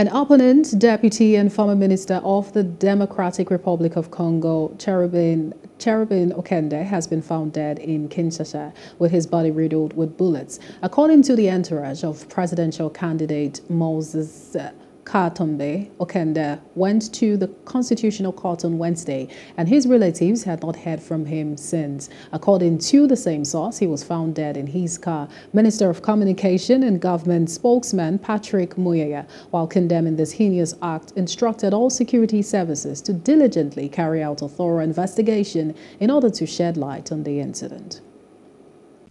An opponent, Deputy and former Minister of the Democratic Republic of Congo, Chérubin Okende, has been found dead in Kinshasa with his body riddled with bullets, according to the entourage of presidential candidate Moses. Okende went to the Constitutional Court on Wednesday, and his relatives had not heard from him since. According to the same source, he was found dead in his car. Minister of Communication and Government spokesman Patrick Muyaya, while condemning this heinous act, instructed all security services to diligently carry out a thorough investigation in order to shed light on the incident.